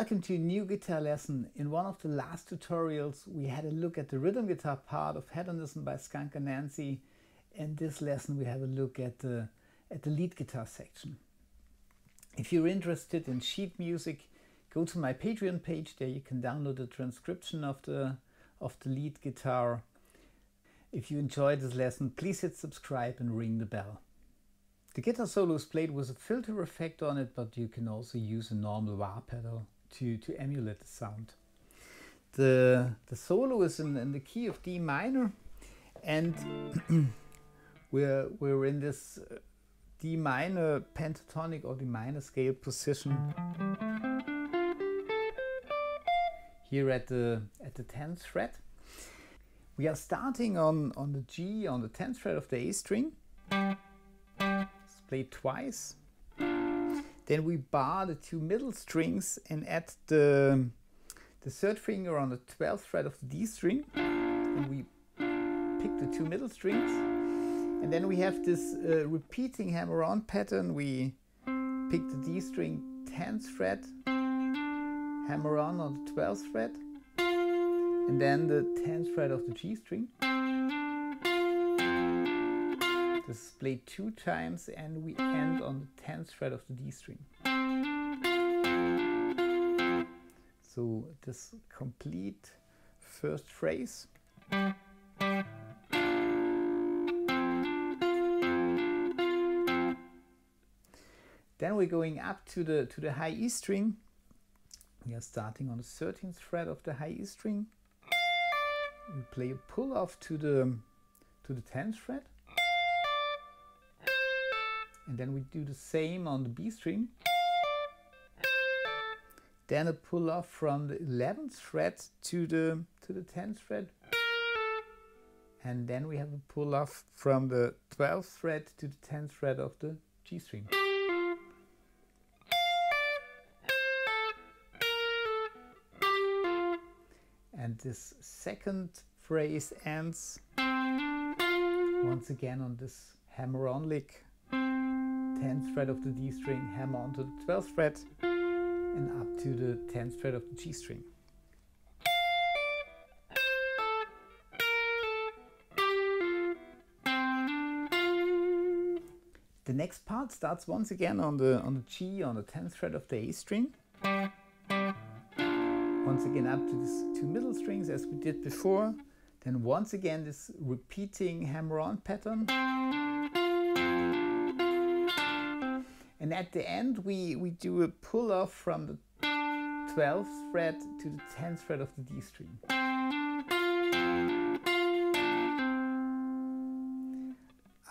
Welcome to a new guitar lesson. In one of the last tutorials we had a look at the rhythm guitar part of Hedonism by Skunk Anansie. In this lesson we have a look at the lead guitar section. If you're interested in sheet music, go to my Patreon page. There you can download the transcription of the lead guitar. If you enjoyed this lesson, please hit subscribe and ring the bell. The guitar solo is played with a filter effect on it, but you can also use a normal wah pedal to emulate the sound. The solo is in the key of D minor, and we're in this D minor pentatonic or D minor scale position here at the 10th fret. We are starting on the G on the 10th fret of the A string. It's played twice. Then we bar the two middle strings and add the third finger on the 12th fret of the D string. And we pick the two middle strings. And then we have this repeating hammer-on pattern. We pick the D string 10th fret, hammer-on the 12th fret, and then the 10th fret of the G string. This is played two times, and we end on the 10th fret of the D string. So this complete first phrase. Then we're going up to the high E string. We are starting on the 13th fret of the high E string. We play a pull off to the 10th fret, and then we do the same on the B string. Then a pull off from the 11th fret to the 10th fret, and then we have a pull off from the 12th fret to the 10th fret of the G string. And this second phrase ends once again on this hammer-on lick, 10th fret of the D string, hammer on to the 12th fret, and up to the 10th fret of the G string. The next part starts once again on the G on the 10th fret of the A string. Once again up to these two middle strings as we did before, then once again this repeating hammer-on pattern, and at the end we do a pull-off from the 12th fret to the 10th fret of the D string.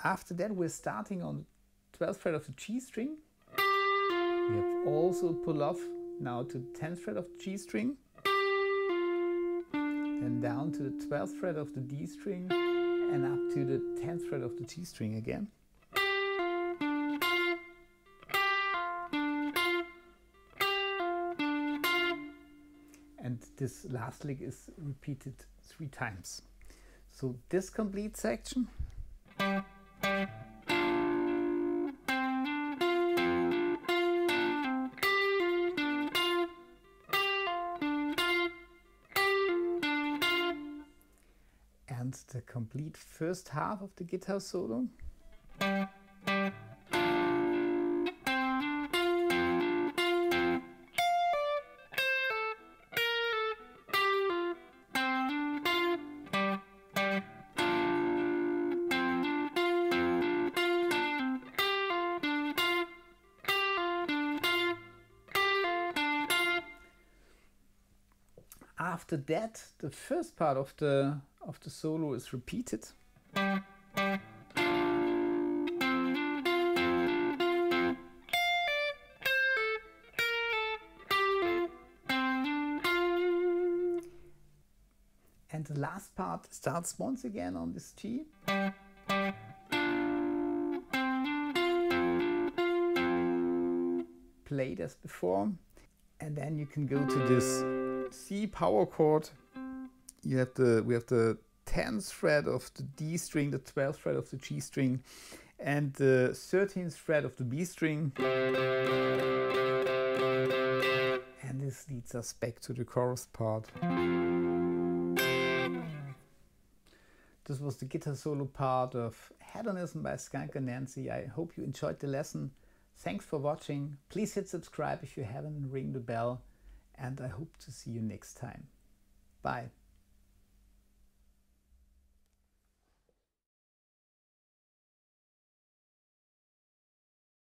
After that we're starting on the 12th fret of the G string. We have also a pull-off now to the 10th fret of the G string. Then down to the 12th fret of the D string and up to the 10th fret of the G string again. And this last lick is repeated three times. So this complete section. And the complete first half of the guitar solo. After that, the first part of the solo is repeated. And the last part starts once again on this G. Played as before. And then you can go to this C power chord. We have the 10th fret of the D string, the 12th fret of the G string, and the 13th fret of the B string. And this this leads us back to the chorus part. This was the guitar solo part of Hedonism by Skunk Anansie. I hope you enjoyed the lesson. Thanks for watching. Please hit subscribe if you haven't, ring the bell, and I hope to see you next time. Bye.